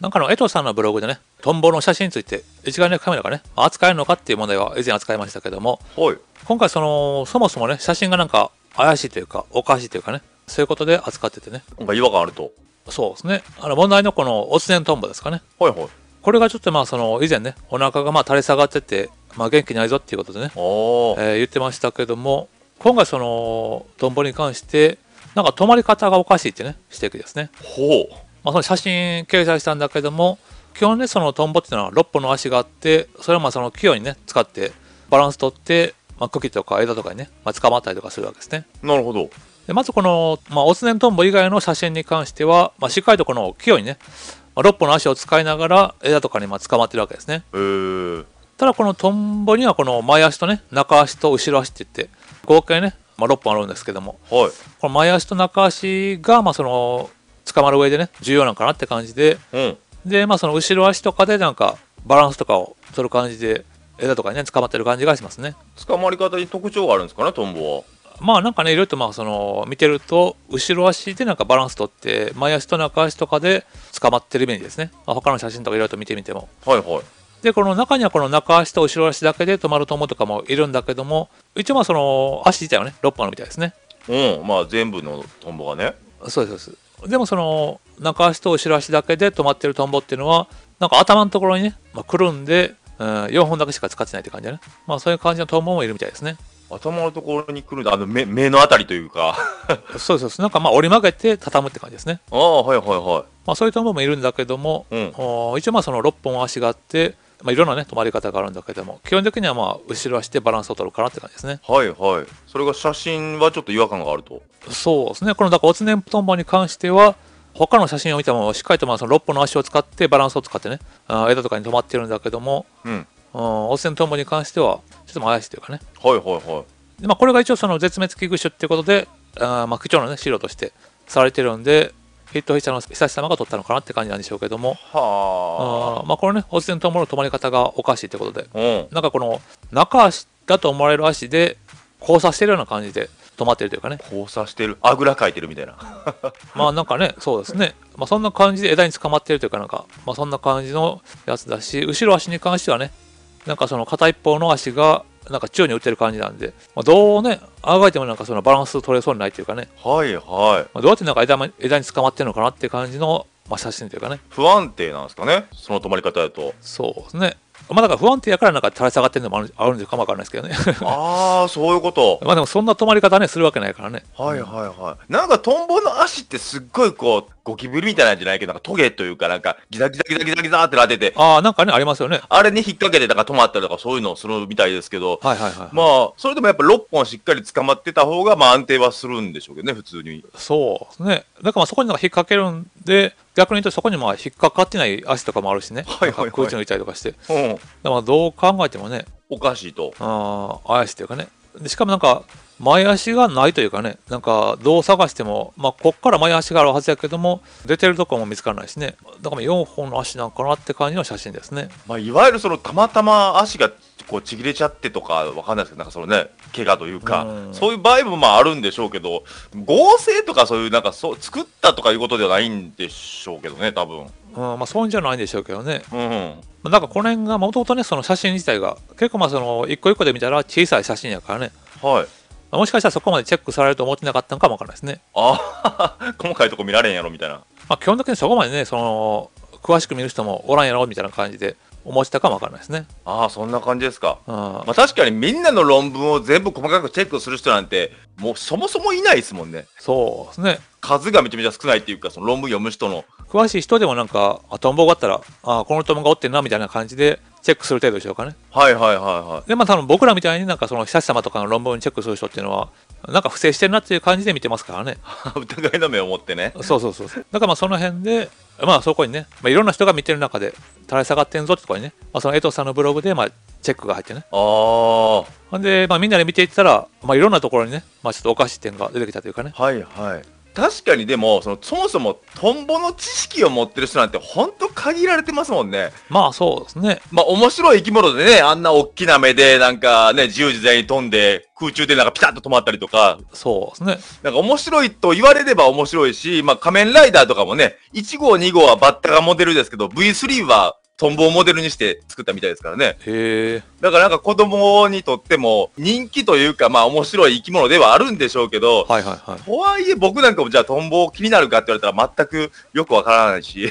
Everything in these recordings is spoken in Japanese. なんかの江藤さんのブログでね、トンボの写真について一眼レフカメラがね扱えるのかっていう問題は以前扱いましたけども、はい、今回そもそもね写真がなんか怪しいというかおかしいというかね、そういうことで扱っててね、なんか違和感あると。そうですね、問題のこのオツネントンボですかね、はいはい、これがちょっとまあ以前ねお腹がまあ垂れ下がってて、まあ、元気ないぞっていうことでね、言ってましたけども、今回トンボに関してなんか止まり方がおかしいってね指摘ですね。ほう。まあその写真掲載したんだけども、基本ねトンボっていうのは6本の足があって、それをまあ器用にね使ってバランス取って、まあ、茎とか枝とかにね、まあ、捕まったりとかするわけですね。なるほど。でまずこの、まあ、オツネントンボ以外の写真に関しては、まあ、しっかりとこの器用にね、まあ、6本の足を使いながら枝とかにまあ捕まってるわけですね。ただこのトンボにはこの前足とね中足と後ろ足っていって合計ね、まあ、6本あるんですけども、はい、この前足と中足がまあ捕まる上でね重要なのかなって感じで、うん、でまあ後ろ足とかでなんかバランスとかを取る感じで枝とかにね捕まってる感じがしますね。捕まり方に特徴があるんですかね、トンボは。まあなんかねいろいろとまあ見てると後ろ足でなんかバランス取って前足と中足とかで捕まってるイメージですね、まあ、他の写真とかいろいろと見てみても。はいはい。でこの中にはこの中足と後ろ足だけで止まるトンボとかもいるんだけども、一応まあ足自体はね6本あるみたいですね。うん、まあ全部のトンボがね。そうですそうです。でも中足と後ろ足だけで止まってるトンボっていうのはなんか頭のところにね、まあ、くるんで、4本だけしか使ってないって感じだね。まあそういう感じのトンボもいるみたいですね。頭のところにくるんで、目のあたりというかそうそうそう、なんかまあ折り曲げて畳むって感じですね。ああはいはいはい。まあそういうトンボもいるんだけども、うん、一応まあ6本足があって、まあ、いろんなね止まり方があるんだけども、基本的にはまあ後ろ足でバランスを取るかなって感じですね。はいはい。それが写真はちょっと違和感があると。そうですね、このだからオツネントンボに関しては他の写真を見てもしっかりとまあ6本の足を使ってバランスを使ってね枝とかに止まってるんだけども、うん、オツネントンボに関してはちょっと怪しいというかね。はいはいはい。でまあこれが一応絶滅危惧種っていうことで、まあ貴重なね資料としてされてるんで。ヒットフィッシャーの久しさまが取ったのかなって感じなんでしょうけども、はあ、まあこれねオツネントンボの止まり方がおかしいってことで、うん、なんかこの中足だと思われる足で交差してるような感じで止まってるというかね。交差してる、あぐらかいてるみたいなまあなんかねそうですね、まあ、そんな感じで枝に捕まってるというかなんか、まあ、そんな感じのやつだし、後ろ足に関してはねなんか片一方の足がなんか宙に打ってる感じなんで、まあ、どうねあがいてもなんかバランス取れそうにないというかね。はいはい。まあどうやってなんか枝に捕まってるのかなって感じの、まあ、写真というかね。不安定なんですかね、その止まり方だと。そうですね。まあだから不安定やからなんか垂れ下がってるのもあるんでかもわからないですけどねああそういうこと。まあでもそんな止まり方ねするわけないからね。はいはいはい。なんかトンボの足ってすっごいこうゴキブリみたいなんじゃないけどなんかトゲというかなんかギザギザギザギザギザってなってて、ああなんかねありますよね。あれに引っ掛けてだから止まったりとかそういうのをするみたいですけど、まあそれでもやっぱ6本しっかり捕まってた方がまあ安定はするんでしょうけどね普通に。そうですね。だからまあそこになんか引っ掛けるんで逆に言うとそこにまあ引っ掛かってない足とかもあるしね、空中に浮いたりとかして、うん、だからどう考えてもねおかしいと。ああ怪しいというかね。でしかもなんか前足がないというかね、なんかどう探してもまあこっから前足があるはずやけども出てるとこも見つからないしね。だから4本の足なんかなって感じの写真ですね。まあいわゆるたまたま足がこうちぎれちゃってとかわかんないですけどなんかね怪我というか、うん、そういう場合もまああるんでしょうけど、合成とかそういうなんか作ったとかいうことではないんでしょうけどね多分。うん、まあそういうんじゃないんでしょうけどね。うん、なんかこの辺がもともとね写真自体が結構まあ一個一個で見たら小さい写真やからね。はい。もしかしたらそこまでチェックされると思ってなかったのかもわからないですね。ああ細かいとこ見られんやろみたいな。まあ基本的にそこまでね詳しく見る人もおらんやろみたいな感じで思ってたかもわからないですね。ああそんな感じですか。うん、まあ確かにみんなの論文を全部細かくチェックする人なんてもうそもそもいないですもんね。そうですね。数がめちゃめちゃ少ないっていうか論文読む人の詳しい人でもなんかトンボがあったらあこのトンボがおってんなみたいな感じでチェックする程度でしょうかね。はいはいはいはい。でまあ多分僕らみたいになんか久し様とかの論文にチェックする人っていうのはなんか不正してるなっていう感じで見てますからね疑いの目を持ってね。そうそうそう。だからまあその辺でまあそこにね、まあ、いろんな人が見てる中で垂れ下がってんぞってとこにね、まあ、江藤さんのブログでまあチェックが入ってね。ああ。でまあみんなで見ていったらまあいろんなところにねまあちょっとおかしい点が出てきたというかね。はいはい。確かに、でもそもそもトンボの知識を持ってる人なんてほんと限られてますもんね。まあそうですね。まあ面白い生き物でね、あんな大きな目でなんかね、自由自在に飛んで空中でなんかピタッと止まったりとか。そうですね。なんか面白いと言われれば面白いし、まあ仮面ライダーとかもね、1号2号はバッタがモデルですけど、V3 はトンボをモデルにして作ったみたいですからね。へー。だからなんか子供にとっても人気というか、まあ面白い生き物ではあるんでしょうけど、はいはいはい。とはいえ僕なんかもじゃあトンボ気になるかって言われたら全くよくわからないし、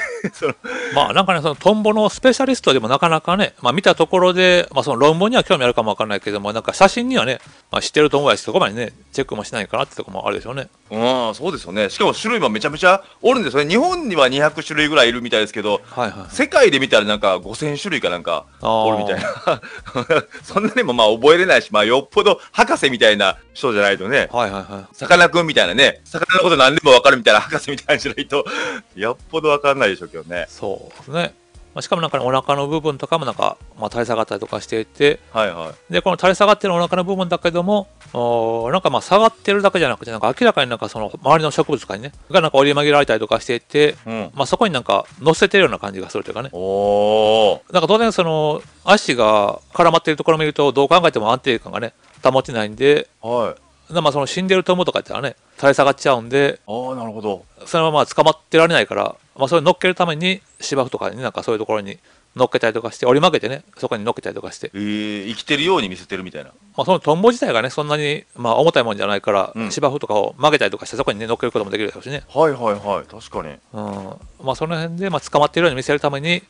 まあなんかね、そのトンボのスペシャリストでもなかなかね、まあ見たところで、まあその論文には興味あるかもわからないけども、なんか写真にはね、まあ知ってると思うし、そこまでね、チェックもしないかなってとこもあるでしょうね。うん、そうですよね。しかも種類もめちゃめちゃおるんですよね。日本には200種類ぐらいいるみたいですけど、はいはいはい、世界で見たらなんか5000種類かなんかおるみたいなそんなにもまあ覚えれないし、まあ、よっぽど博士みたいな人じゃないとね、さかなクンみたいなね、魚のこと何でも分かるみたいな博士みたいな人じゃないとよっぽど分かんないでしょうけどね。そうですね。しかもなんか、ね、お腹の部分とかもなんか、まあ、垂れ下がったりとかしていて、はいはい、でこの垂れ下がってるお腹の部分だけども、なんかまあ下がってるだけじゃなくて、なんか明らかになんかその周りの植物とかにねがなんか折り曲げられたりとかしていて、うん、まあそこになんか乗せてるような感じがするというかね。おなんか当然その足が絡まってるところを見るとどう考えても安定感がね保てないんで、はい、まあその死んでるトンボとかってのはね垂れ下がっちゃうんで、ああなるほど、そのまま捕まってられないから。まあそれを乗っけるために芝生とかになんかそういうところに乗っけたりとかして折り曲げてね、そこに乗っけたりとかして、生きてるように見せてるみたいな。まあそのトンボ自体がねそんなにまあ重たいもんじゃないから、うん、芝生とかを曲げたりとかしてそこにね乗っけることもできるだろうしね。はいはいはい、確かに。うん、まあその辺でまあ捕まってるように見せるために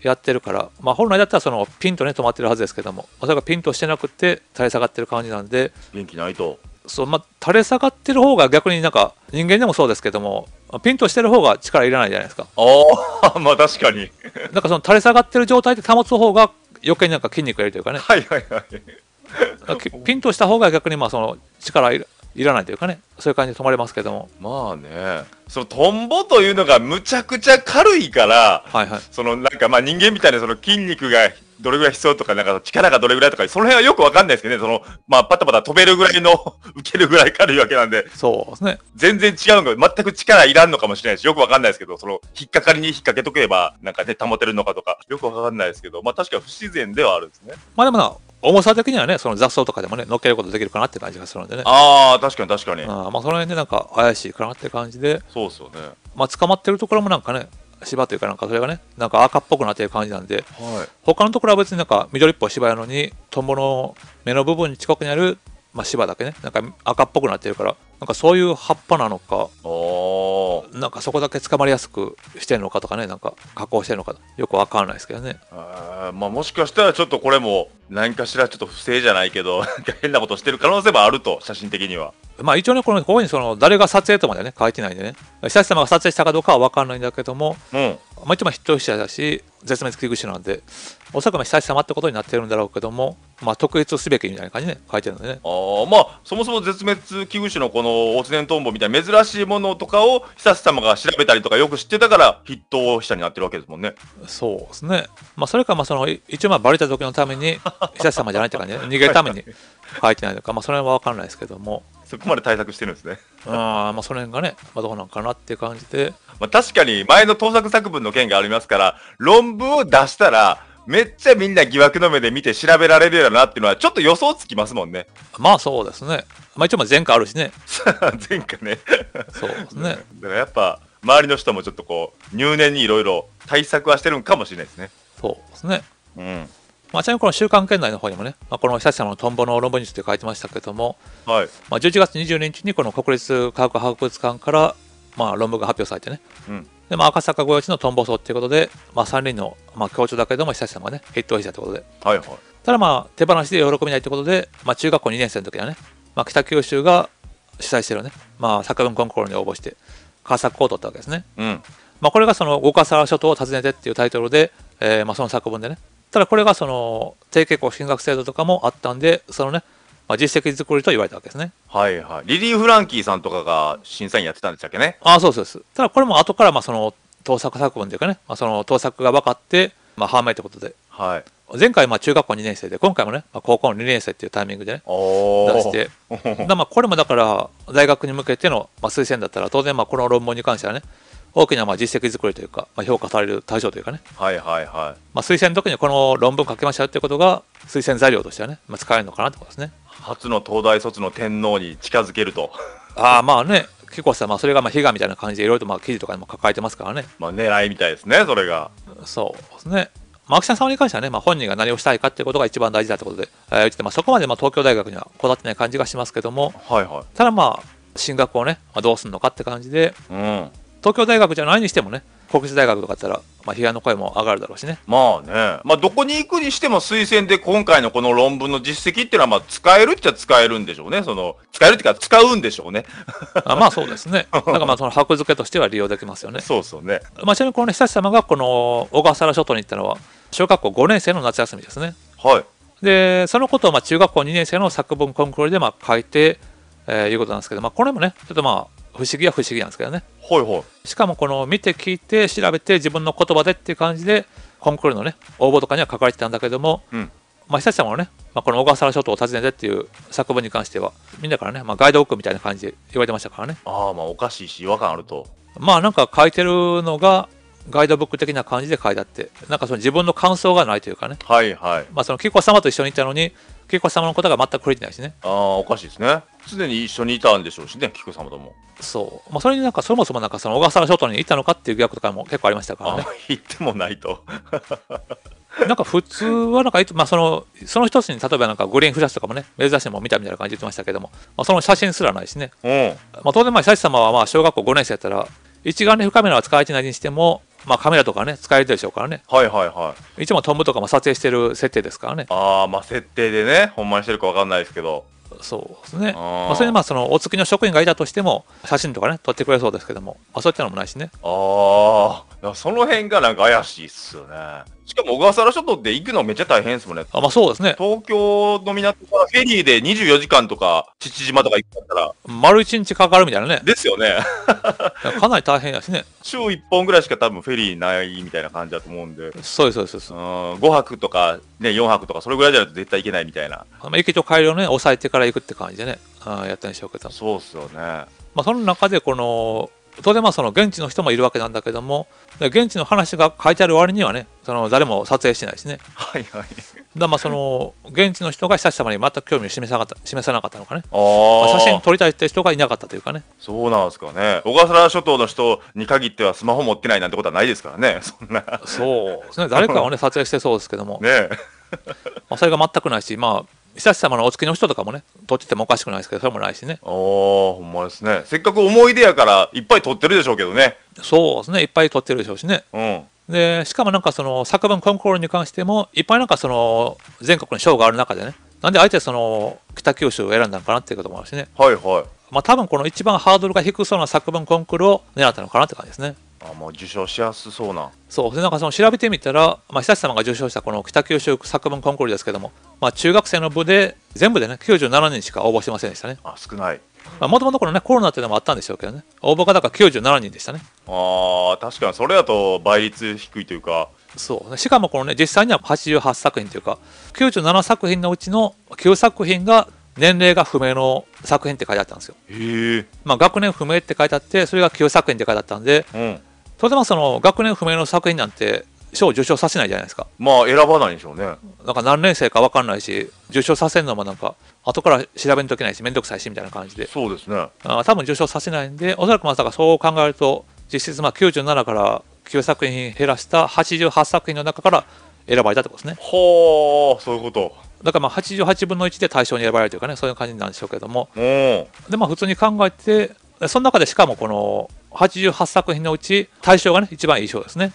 やってるから、まあ本来だったらそのピンとね止まってるはずですけども、それがピンとしてなくて垂れ下がってる感じなんで。元気ないと。そう、まあ垂れ下がってる方が逆になんか人間でもそうですけども。ピンとしてる方が力いらないじゃないですか。ああ、まあ確かに。なんかその垂れ下がってる状態で保つ方が余計になんか筋肉がいるというかね。はいはいはい。ピンとした方が逆にまあその力いらないというかね、そういう感じで止まれますけども。まあね、そのトンボというのがむちゃくちゃ軽いから、はいはい、そのなんかまあ人間みたいなその筋肉がどれぐらい必要とか、なんか力がどれぐらいとか、その辺はよくわかんないですけどね、その、まあ、パタパタ飛べるぐらいの、受けるぐらい軽いわけなんで、そうですね。全然違うのが、全く力いらんのかもしれないし、よくわかんないですけど、その、引っかかりに引っ掛けとけば、なんかね、保てるのかとか、よくわかんないですけど、まあ、確かに不自然ではあるんですね。まあでもな、重さ的にはね、その雑草とかでもね、乗っけることできるかなって感じがするんでね。ああ、確かに確かに。まあ、その辺でなんか、怪しいかなって感じで、そうですよね。まあ、捕まってるところもなんかね、芝というかなんかそれがねなんか赤っぽくなってる感じなんで、はい、他のところは別になんか緑っぽい芝やのにトンボの目の部分に近くにある、まあ、芝だけねなんか赤っぽくなってるからなんかそういう葉っぱなのかなんかそこだけ捕まりやすくしてるのかとかねなんか加工してるのかよくわかんないですけどね。あ、まあ、もしかしたらちょっとこれも何かしらちょっと不正じゃないけどなんか変なことしてる可能性もあると写真的には。まあ一応ね、ここにその誰が撮影とまではね書いてないんでね、久志様が撮影したかどうかは分からないんだけども、うん、まあ一応、ヒット者だし、絶滅危惧種なんで、おそらく久志様ってことになってるんだろうけども、まあ、特別すべきみたいな感じで、ね、書いてるんでね。ああ、まあ、そもそも絶滅危惧種のこのオツネントンボみたいな珍しいものとかを久志様が調べたりとか、よく知ってたから、ヒット者になってるわけですもんね。そうですね。まあ、それか、まあその一応、バレた時のために、久志様じゃないって感じで、逃げるために書いてないのか、まあ、その辺は分からないですけども。そこまで対策してるんですね。あ、まあその辺がね、まあ、どうなんかなって感じで、まあ確かに前の盗作作文の件がありますから論文を出したらめっちゃみんな疑惑の目で見て調べられるよなっていうのはちょっと予想つきますもんね。まあそうですね。まあ一応前科あるしね。前科ね。そうですね。だからやっぱ周りの人もちょっとこう入念にいろいろ対策はしてるんかもしれないですね。そうですね。うん。まあ、ちなみにこの週刊圏内の方にもね、まあ、この久志さんのトンボの論文について書いてましたけども、はい、まあ11月22日にこの国立科学博物館からまあ論文が発表されてね、うん、でまあ赤坂御用地のトンボ層ということで、まあ、3人のまあ教授だけども久志さんがねヒットをしたということで、はいはい、ただまあ手放しで喜びないということで、まあ、中学校2年生の時はね、まあ、北九州が主催してるね、まあ、作文コンクールに応募して佳作を取ったわけですね、うん、まあ、これがその小笠原諸島を訪ねてっていうタイトルで、まあその作文でね、ただこれがその定期校進学制度とかもあったんでそのね、まあ、実績作りと言われたわけですね。はいはい。リリー・フランキーさんとかが審査員やってたんでしたっけね。ああそうそうです。ただこれも後からまあその盗作作文というかね、まあ、その盗作が分かってまあ判明ということで、はい、前回まあ中学校2年生で今回もね、まあ、高校の2年生っていうタイミングでね出してだまあこれもだから大学に向けてのまあ推薦だったら当然まあこの論文に関してはね大きなまあ実績作りというか、まあ、評価される対象というかね推薦の時にこの論文書きましたよっていうことが推薦材料としてはね、まあ、使えるのかなってことですね。初の東大卒の天皇に近づけるとあまあね結構さ、まあ、それがまあ悲願みたいな感じでいろいろとまあ記事とかにも抱えてますからね。まあ狙いみたいですねそれが。そうですね。秋田さんに関してはね、まあ、本人が何をしたいかっていうことが一番大事だということで、言ってまあそこまでまあ東京大学にはこだわってない感じがしますけども、ただまあ進学をね、まあ、どうするのかって感じで、東京大学じゃないにしてもね国立大学とかだったら、まあ、批判の声も上がるだろうしね。まあね、まあ、どこに行くにしても推薦で今回のこの論文の実績っていうのはまあ使えるっちゃ使えるんでしょうね。その使えるっていうか使うんでしょうねまあそうですね。だからまあその箔付けとしては利用できますよね。そうそうね、まあ、ちなみにこの久志様がこの小笠原諸島に行ったのは小学校5年生の夏休みですね。はい。でそのことをまあ中学校2年生の作文コンクールでまあ書いて、いうことなんですけど、まあ、これもねちょっとまあ不思議は不思議なんですけどね。しかもこの見て聞いて調べて自分の言葉でっていう感じでコンクールのね応募とかには書かれてたんだけども、まあ久志様のね、まあ、この小笠原諸島を訪ねてっていう作文に関してはみんなからね、まあ、ガイドブックみたいな感じで言われてましたからね。まあおかしいし違和感あると。まあなんか書いてるのがガイドブック的な感じで書いてあってなんかその自分の感想がないというかね。まあその紀子様と一緒にいたのに紀子様のことが全く触れてないしね。おかしいですね。常に一緒にいたんでしょうしね紀子様とも。そう、まあ、それになんかそもそもなんかその小笠原諸島にいたのかっていう疑惑とかも結構ありましたからね。言ってもないとなんか普通はなんか、まあ、その一つに例えばなんかグリーンフラッシュとかもね珍しいもん見たみたいな感じで言ってましたけども、まあ、その写真すらないしね。まあ当然まあ久志様はまあ小学校5年生やったら一眼レフカメラは使われてないにしてもまあカメラとかね使えるでしょうからね。いつもトンボとかも撮影してる設定ですからね。まあ設定でねほんまにしてるか分かんないですけど。そうですね。まあそれでまあそのお付きの職員がいたとしても写真とかね撮ってくれそうですけども、まあ、そういったのもないしね。その辺がなんか怪しいっすよね。しかも小笠原諸島って行くのめっちゃ大変ですもんね。まあそうですね。東京の港からフェリーで24時間とか父島とか行くんだったら丸1日かかるみたいなね。ですよねかなり大変だしね。週1本ぐらいしか多分フェリーないみたいな感じだと思うんで。そうです。5泊とか、ね、4泊とかそれぐらいじゃないと絶対行けないみたいな。駅と帰りをね抑えてから行くって感じでねやったんでしょうけど。そうっすよね。まあその中でこの当然まあその現地の人もいるわけなんだけども現地の話が書いてある割にはねその誰も撮影してないしね。だまあその現地の人が久しぶりに全く興味を示さなかったのかね。写真撮りたいって人がいなかったというかね。そうなんですかね。小笠原諸島の人に限ってはスマホ持ってないなんてことはないですからね。そうですね。誰かをね撮影してそうですけどもねまあそれが全くないし、まあ久志様のお付きの人とかもね撮っててもおかしくないですけどそれもないしね。ほんまですね。せっかく思い出やからいっぱい撮ってるでしょうけどね。そうですねいっぱい撮ってるでしょうしね。でしかもなんかその作文コンクールに関してもいっぱいなんかその全国に賞がある中でねなんであえてその北九州を選んだのかなっていうこともあるしね。まあ多分この一番ハードルが低そうな作文コンクールを狙ったのかなって感じですね。もう受賞しやすそうな。そうでなんかその調べてみたら、まあ、久志様が受賞したこの北九州作文コンクールですけども、まあ、中学生の部で全部でね97人しか応募してませんでしたね。少ない。もともとこのねコロナっていうのもあったんでしょうけどね応募がだから97人でしたね。確かにそれだと倍率低いというか。そうね、しかもこのね実際には88作品というか97作品のうちの9作品が年齢が不明の作品って書いてあったんですよ。まあ学年不明って書いてあってそれが9作品って書いてあったんで、とてもその学年不明の作品なんて賞を受賞させないじゃないですか。まあ選ばないでしょうね。なんか何年生か分かんないし受賞させるのもなんか後から調べんといけないし面倒くさいしみたいな感じで。そうですね。多分受賞させないんでおそらくまさかそう考えると実質まあ97から9作品減らした88作品の中から選ばれたってことですね。ほーそういうこと。だからまあ88分の1で対象に選ばれるというかねそういう感じなんでしょうけども。でまあ普通に考えてその中でしかもこの88作品のうち大賞がね一番いい賞ですね。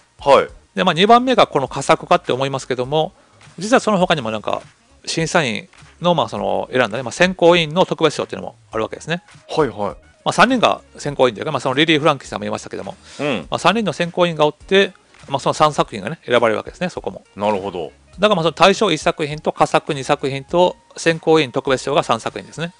でまあ2番目がこの佳作かって思いますけども実はその他にもなんか審査員のまあその選んだね、まあ、選考委員の特別賞っていうのもあるわけですね。まあ3人が選考委員というか、まあ、そのリリー・フランキーさんも言いましたけども、まあ3人の選考委員がおって、まあ、その3作品がね選ばれるわけですね。そこもなるほど。だからまあその大賞1作品と佳作2作品と選考委員特別賞が3作品ですね。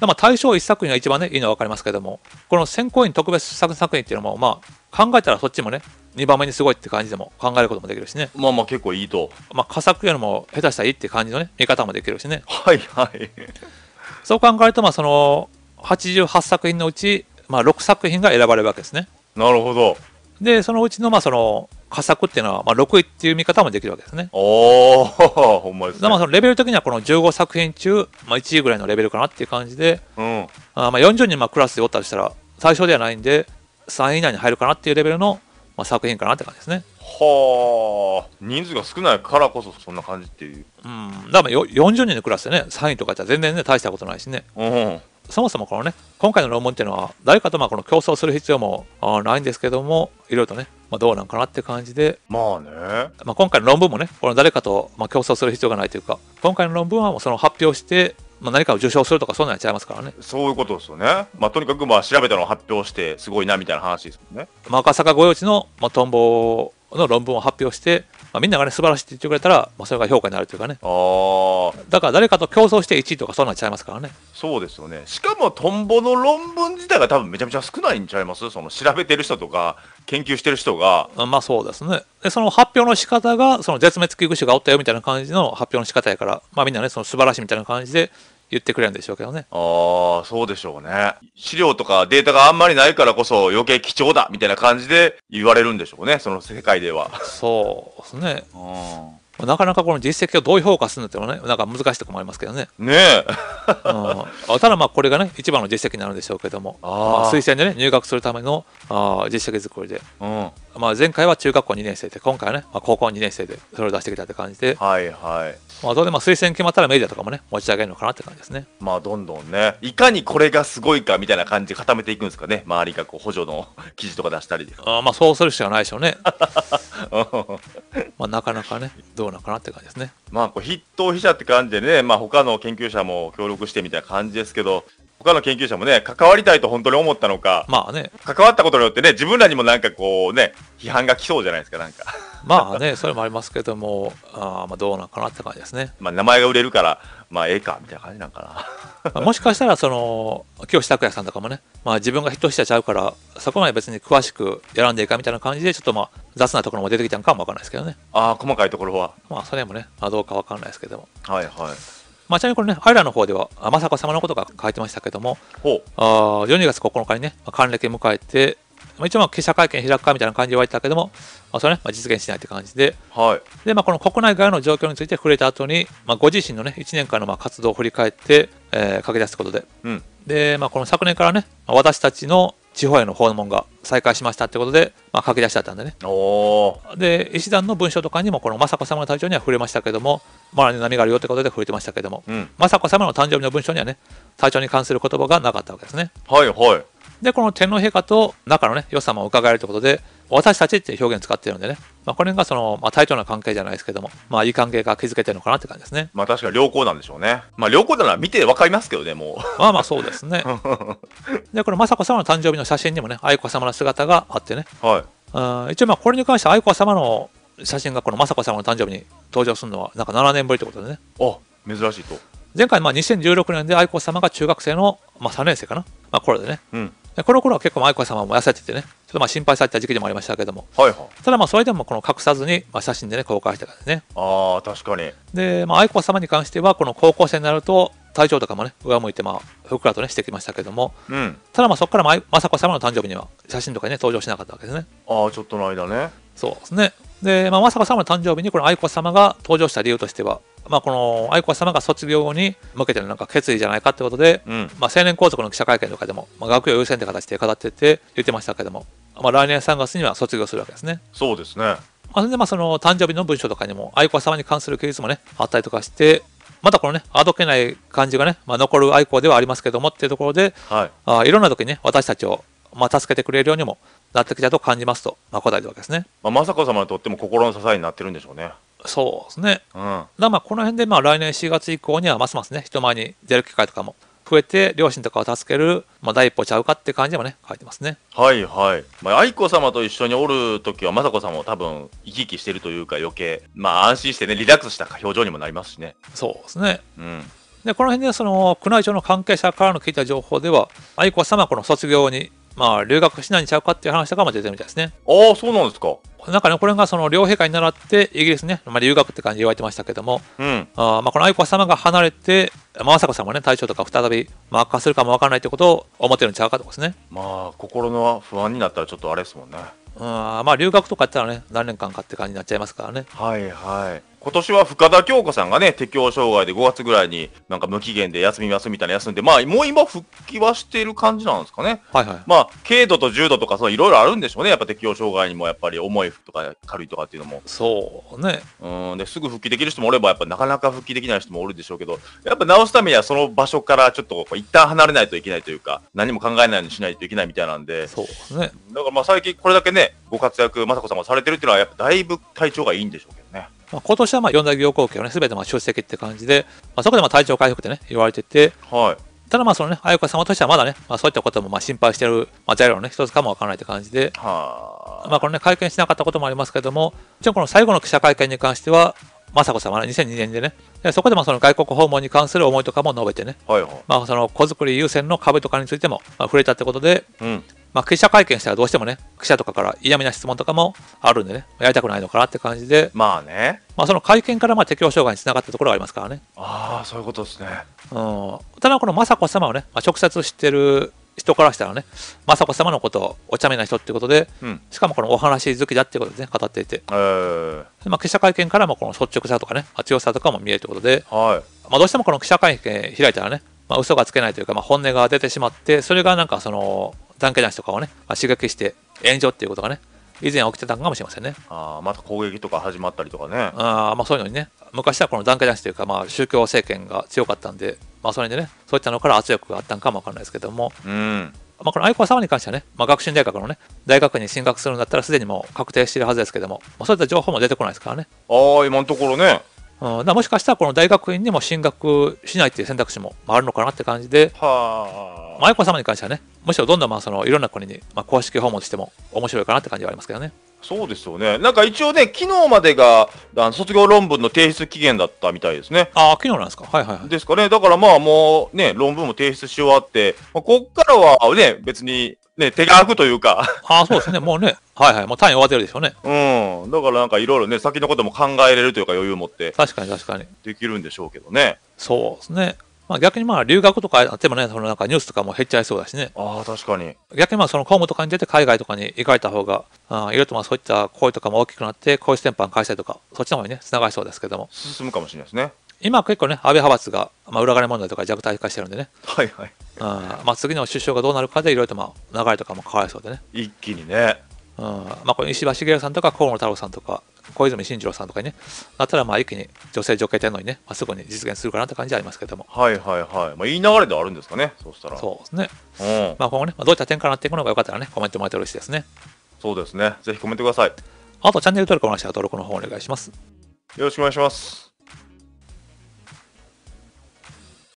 まあ大賞1作品が一番ねいいのは分かりますけどもこの選考委員特別作品っていうのもまあ考えたらそっちもね2番目にすごいって感じでも考えることもできるしね。まあまあ結構いいと。まあ佳作よりも下手したらいいって感じのね見方もできるしね。はいはい。そう考えるとまあその88作品のうちまあ6作品が選ばれるわけですね。なるほど。でそのうちのまあその佳作っていうのはまあ6位っていう見方もできるわけですね。おお、ほんまですね。まあそのレベル的にはこの15作品中まあ1位ぐらいのレベルかなっていう感じで、うん、あまあ40人まあクラスでおったりしたら最小ではないんで3位以内に入るかなっていうレベルのまあ作品かなって感じですね。はあ、人数が少ないからこそそんな感じっていう。うん、だから40人のクラスでね3位とかじゃ全然ね大したことないしね。うん。そもそもこのね今回の論文っていうのは誰かとまあこの競争する必要もないんですけども、いろいろとね、まあ、どうなんかなって感じで、まあね、まあ今回の論文もねこの誰かとまあ競争する必要がないというか、今回の論文はもうその発表して、まあ、何かを受賞するとかそういうのやっちゃいますからね。そういうことですよね。まあとにかくまあ調べたのを発表してすごいなみたいな話ですもんね。まあ赤坂御用地のまあトンボの論文を発表して、まあ、みんながね素晴らしいって言ってくれたら、まあ、それが評価になるというかね。あだから誰かと競争して1位とかそうなっちゃいますからね。そうですよね。しかもトンボの論文自体が多分めちゃめちゃ少ないんちゃいます、その調べてる人とか研究してる人が。まあそうですね。でその発表の仕方がその絶滅危惧種がおったよみたいな感じの発表の仕方やから、まあ、みんなねその素晴らしいみたいな感じで言ってくれるんでしょうけどね。ああ、そうでしょうね。資料とかデータがあんまりないからこそ余計貴重だみたいな感じで言われるんでしょうね、その世界では。そうですね。なかなかこの実績をどう評価するのってもね、なんか難しいとこもありますけどね。ねえ。ただまあこれがね一番の実績になるんでしょうけども、まあ、推薦でね入学するための実績作りで、うん、まあ前回は中学校2年生で今回はね、まあ、高校2年生でそれを出してきたって感じで、はいはい。まあどうでも推薦決まったらメディアとかもね持ち上げるのかなって感じですね。まあどんどんねいかにこれがすごいかみたいな感じで固めていくんですかね、周りがこう補助の記事とか出したりで。まあそうするしかないでしょうね。まあなかなかねどうなのかなって感じですね。まあこう筆頭筆者って感じでね、まあ他の研究者も協力してみたいな感じですけど、他の研究者もね関わりたいと本当に思ったのか、まあね関わったことによってね自分らにもなんかこうね批判が来そうじゃないですか、なんか。まあねそれもありますけども、まあどうなのかなって感じですね。まあ名前が売れるからまあええかみたいな感じなんかな。もしかしたらその清志拓也さんとかもね、まあ自分が筆頭筆者ちゃうからそこまで別に詳しく選んでいいかみたいな感じでちょっとまあ雑なところも出てきたのかもわかんないですけどね。細かいところはまあそれもね、まあ、どうかわかんないですけども。はいはい。まあちなみにこれね、アイラの方では雅子様のことが書いてましたけども、12月9日にね、還暦迎えて、まあ、一応まあ記者会見開くかみたいな感じで言われたけども、まあ、それね、まあ、実現しないって感じで、はい、で、まあ、この国内外の状況について触れた後に、まあ、ご自身のね、1年間のまあ活動を振り返って、書き出すことで、うん、で、まあ、この昨年からね、私たちの地方への訪問が再開しましたってことで、まあ、書き出しだったんでね。で医師団の文章とかにもこの雅子様の誕生には触れましたけども、まあ、何があるよってことで触れてましたけども、うん、雅子様の誕生日の文章にはね体調に関する言葉がなかったわけですね。はいはい。でこの天皇陛下と仲のね良さも伺えるということで私たちって表現使ってるんでね、まあ、これがその、まあ、対等な関係じゃないですけども、まあ、いい関係が築けてるのかなって感じですね。まあ確かに良好なんでしょうね。まあ良好なのは見て分かりますけどね、もう。まあまあそうですね。でこの雅子様の誕生日の写真にもね愛子様の姿があってね、はい、一応まあこれに関して愛子様の写真がこの雅子様の誕生日に登場するのはなんか7年ぶりということでね。あ、珍しいと。前回まあ2016年で愛子様が中学生の、まあ、3年生かな、まあ、これでね、うんこの頃は結構愛子様も痩せててね、ちょっとまあ心配された時期でもありましたけども、はいはい、ただまあそれでもこの隠さずにまあ写真でね公開してたんですね。ああ確かに。で、まあ、愛子様に関してはこの高校生になると体調とかもね上向いてまあふっくらとねしてきましたけども、うん、ただまあそこから雅子様の誕生日には写真とかに、ね、登場しなかったわけですね。ああちょっとの間ね。そうですね。で、まあ、雅子様の誕生日にこの愛子様が登場した理由としては、まあ、この愛子様が卒業後に向けてのなんか決意じゃないかってことで、うん、まあ成年皇族の記者会見とかでも、まあ、学業優先って形で語ってて言ってましたけども、まあ、来年3月には卒業するわけですね。そうですね。まあ、それでまあその誕生日の文章とかにも愛子様に関する記述もねあったりとかして、またこのねあどけない感じがね、まあ、残る愛子ではありますけどもっていうところで、はい、いろんな時にね私たちをまあ助けてくれるようにもなってきたと感じますと、まあ、答えるわけですね。まあ雅子様にとっても心の支えになってるんでしょうね。そうですね。うん、だまあこの辺でまあ来年4月以降にはますますね人前に出る機会とかも増えて両親とかを助ける、まあ、第一歩ちゃうかって感じもね書いてますね。はいはい、まあ、愛子様と一緒におる時は雅子様も多分生き生きしてるというか余計まあ安心してねリラックスした表情にもなりますしね。そうですね。うんでこの辺でその宮内庁の関係者からの聞いた情報では愛子様はこの卒業にまあ、留学しないんちゃうかっていう話とかも出てるみたいですね。ああ、そうなんですか。なんかね、これがその両陛下に習ってイギリスね、まあ、留学って感じで言われてましたけども、うん、まあ、この愛子様が離れて、雅子さんもね、体調とか再び悪化するかもわからないということを思ってるんちゃうかとかですね。まあ、心の不安になったらちょっとあれですもんね。まあ、留学とかやったらね、何年間かって感じになっちゃいますからね。はいはい。今年は深田恭子さんがね、適応障害で5月ぐらいになんか無期限で休みますみたいな休んで、まあもう今復帰はしている感じなんですかね。はいはい。まあ軽度と重度とかそういろいろあるんでしょうね。やっぱ適応障害にもやっぱり重いとか軽いとかっていうのも。そうね。うん。ですぐ復帰できる人もおればやっぱなかなか復帰できない人もおるでしょうけど、やっぱ治すためにはその場所からちょっと一旦離れないといけないというか、何も考えないようにしないといけないみたいなんで。そうですね。だからまあ最近これだけね、ご活躍雅子さんがされてるっていうのはやっぱだいぶ体調がいいんでしょうけどね。まあ今年はまあ4大行幸記をね、すべてまあ出席って感じで、まあ、そこでまあ体調回復ってね、言われてて、はい、ただまあそのね、愛子様としてはまだね、まあ、そういったこともまあ心配してる材料のね、一つかもわからないって感じで、はまあこのね、会見しなかったこともありますけども、一応この最後の記者会見に関しては、雅子様は、ね、2002年でね、そこでまあその外国訪問に関する思いとかも述べてね、はいはい、まあその子作り優先の壁とかについてもまあ触れたってことで、うんまあ記者会見したらどうしてもね、記者とかから嫌味な質問とかもあるんでね、やりたくないのかなって感じで、まあね、まあその会見からまあ適応障害につながったところがありますからね。ああ、そういうことですね。ただこの雅子様をね、まあ、直接知ってる人からしたらね、雅子様のことをお茶目な人ってことで、うん、しかもこのお話好きだってことでね、語っていて、まあ記者会見からもこの率直さとかね、強さとかも見えるってことで、はい、まあどうしてもこの記者会見開いたらね、まあ嘘がつけないというか、まあ本音が出てしまって、それがなんかその残念な人とかをね、まあ、刺激して炎上っていうことがね、以前起きてたのかもしれませんね。ああ、また攻撃とか始まったりとかね。ああ、まあそういうのにね、昔はこの残念な人というか、まあ宗教政権が強かったんで、まあそれでね、そういったのから圧力があったのかもわからないですけども、うん、まあこの愛子様に関してはね、まあ学習院大学のね、大学に進学するんだったらすでにもう確定しているはずですけども、まあ、そういった情報も出てこないですからね。ああ、今のところね。だもしかしたらこの大学院にも進学しないっていう選択肢もあるのかなって感じで、愛子様に関してはね、むしろどんどんまあそのいろんな国にまあ公式訪問しても面白いかなって感じはありますけどね。そうですよね。なんか一応ね、昨日までが卒業論文の提出期限だったみたいですね。ああ、昨日なんですか。はいはいはい。ですかね。だからまあもうね、論文も提出し終わって、まあ、こっからはね、別にね、手が空くというか。ああ、そうですね。もうね。はいはい。もう単位終わってるでしょうね。うん。だからなんかいろいろね、先のことも考えれるというか余裕を持って。確かに確かに。できるんでしょうけどね。そうですね。まあ逆にまあ留学とかあってもね、そのなんかニュースとかも減っちゃいそうだしね。ああ、確かに。逆にまあその公務とかに出て海外とかに行かれた方が、いろいろとまあそういった声とかも大きくなって、皇室典範改正とか、そっちの方にね、つながりそうですけども。進むかもしれないですね。今結構ね、安倍派閥が、まあ、裏金問題とか弱体化してるんでね。はいはい。まあ次の首相がどうなるかでいろいろとまあ流れとかも変わりそうでね。一気にね。まあこれ石破茂さんとか河野太郎さんとか小泉進次郎さんとかにねなったらまあ一気に女性女系天皇にね、まあ、すぐに実現するかなって感じはありますけども。はいはいはい。まあいい流れではあるんですかね。そうしたら。そうですね。まあ今後ね、まあ、どういった点からなっていくのかよかったらねコメントもらえて嬉しいですね。そうですね。ぜひコメントください。あとチャンネル登録お願いします。よろしくお願いします。